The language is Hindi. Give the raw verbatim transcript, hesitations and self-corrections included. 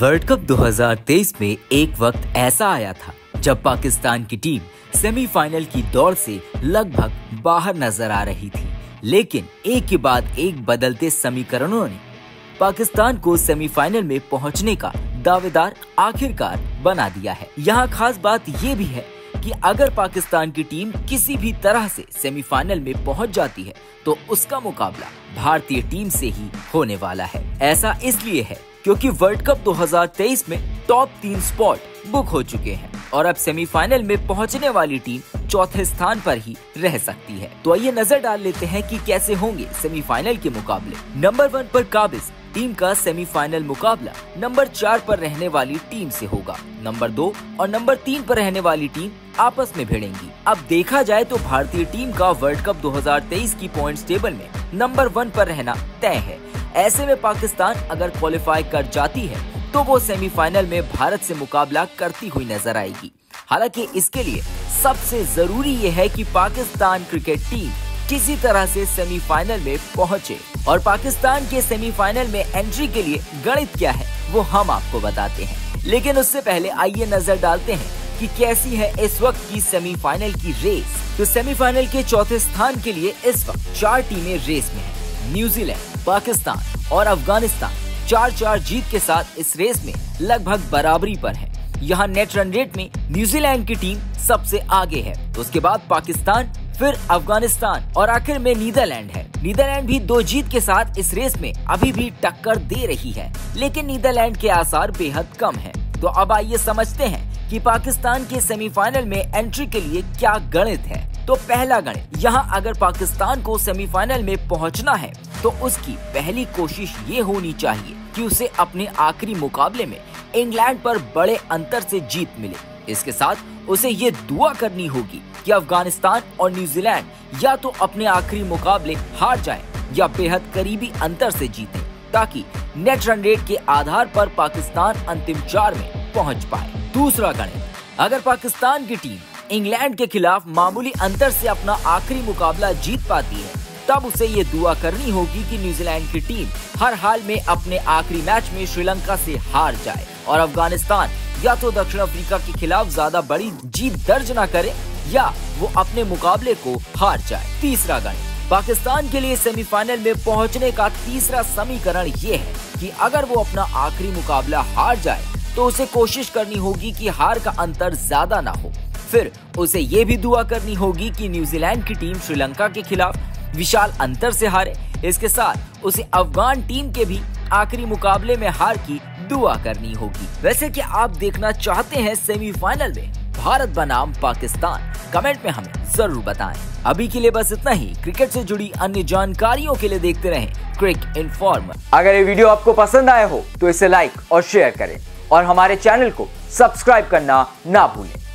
वर्ल्ड कप दो हज़ार तेईस में एक वक्त ऐसा आया था जब पाकिस्तान की टीम सेमीफाइनल की दौड़ से लगभग बाहर नजर आ रही थी, लेकिन एक के बाद एक बदलते समीकरणों ने पाकिस्तान को सेमीफाइनल में पहुंचने का दावेदार आखिरकार बना दिया है। यहाँ खास बात ये भी है कि अगर पाकिस्तान की टीम किसी भी तरह से सेमीफाइनल में पहुंच जाती है तो उसका मुकाबला भारतीय टीम से ही होने वाला है। ऐसा इसलिए है क्योंकि वर्ल्ड कप दो हज़ार तेईस में टॉप तीन स्पॉट बुक हो चुके हैं और अब सेमीफाइनल में पहुंचने वाली टीम चौथे स्थान पर ही रह सकती है। तो आइए नजर डाल लेते हैं कि कैसे होंगे सेमीफाइनल के मुकाबले। नंबर वन पर काबिज टीम का सेमीफाइनल मुकाबला नंबर चार पर रहने वाली टीम से होगा। नंबर दो और नंबर तीन पर रहने वाली टीम आपस में भिड़ेंगी। अब देखा जाए तो भारतीय टीम का वर्ल्ड कप दो हज़ार तेईस की पॉइंट्स टेबल में नंबर वन पर रहना तय है। ऐसे में पाकिस्तान अगर क्वालिफाई कर जाती है तो वो सेमीफाइनल में भारत से मुकाबला करती हुई नजर आएगी। हालांकि इसके लिए सबसे जरूरी ये है कि पाकिस्तान क्रिकेट टीम किसी तरह से सेमीफाइनल में पहुंचे, और पाकिस्तान के सेमीफाइनल में एंट्री के लिए गणित क्या है वो हम आपको बताते हैं। लेकिन उससे पहले आइए नजर डालते हैं कि कैसी है इस वक्त की सेमीफाइनल की रेस। तो सेमीफाइनल के चौथे स्थान के लिए इस वक्त चार टीमें रेस में हैं। न्यूजीलैंड, पाकिस्तान और अफगानिस्तान चार चार जीत के साथ इस रेस में लगभग बराबरी पर है। यहाँ नेट रन रेट में न्यूजीलैंड की टीम सबसे आगे है, उसके बाद पाकिस्तान, फिर अफगानिस्तान और आखिर में नीदरलैंड है। नीदरलैंड भी दो जीत के साथ इस रेस में अभी भी टक्कर दे रही है, लेकिन नीदरलैंड के आसार बेहद कम है। तो अब आइए समझते हैं कि पाकिस्तान के सेमीफाइनल में एंट्री के लिए क्या गणित है। तो पहला गणित, यहाँ अगर पाकिस्तान को सेमीफाइनल में पहुँचना है तो उसकी पहली कोशिश ये होनी चाहिए कि उसे अपने आखिरी मुकाबले में इंग्लैंड पर बड़े अंतर से जीत मिले। इसके साथ उसे ये दुआ करनी होगी कि अफगानिस्तान और न्यूजीलैंड या तो अपने आखिरी मुकाबले हार जाएं या बेहद करीबी अंतर से जीते, ताकि नेट रन रेट के आधार पर पाकिस्तान अंतिम चार में पहुँच पाए। दूसरा गणित, अगर पाकिस्तान की टीम इंग्लैंड के खिलाफ मामूली अंतर से अपना आखिरी मुकाबला जीत पाती है, तब उसे ये दुआ करनी होगी कि न्यूजीलैंड की टीम हर हाल में अपने आखिरी मैच में श्रीलंका से हार जाए और अफगानिस्तान या तो दक्षिण अफ्रीका के खिलाफ ज्यादा बड़ी जीत दर्ज न करे या वो अपने मुकाबले को हार जाए। तीसरा गणित, पाकिस्तान के लिए सेमीफाइनल में पहुँचने का तीसरा समीकरण ये है कि अगर वो अपना आखिरी मुकाबला हार जाए तो उसे कोशिश करनी होगी कि हार का अंतर ज्यादा ना हो। फिर उसे ये भी दुआ करनी होगी कि न्यूजीलैंड की टीम श्रीलंका के खिलाफ विशाल अंतर से हारे। इसके साथ उसे अफगान टीम के भी आखिरी मुकाबले में हार की दुआ करनी होगी। वैसे कि आप देखना चाहते हैं सेमीफाइनल में भारत बनाम पाकिस्तान? कमेंट में हमें जरूर बताएं। अभी के लिए बस इतना ही। क्रिकेट से जुड़ी अन्य जानकारियों के लिए देखते रहें क्रिक इन्फॉर्मर। अगर ये वीडियो आपको पसंद आया हो तो इसे लाइक और शेयर करें और हमारे चैनल को सब्सक्राइब करना ना भूलें।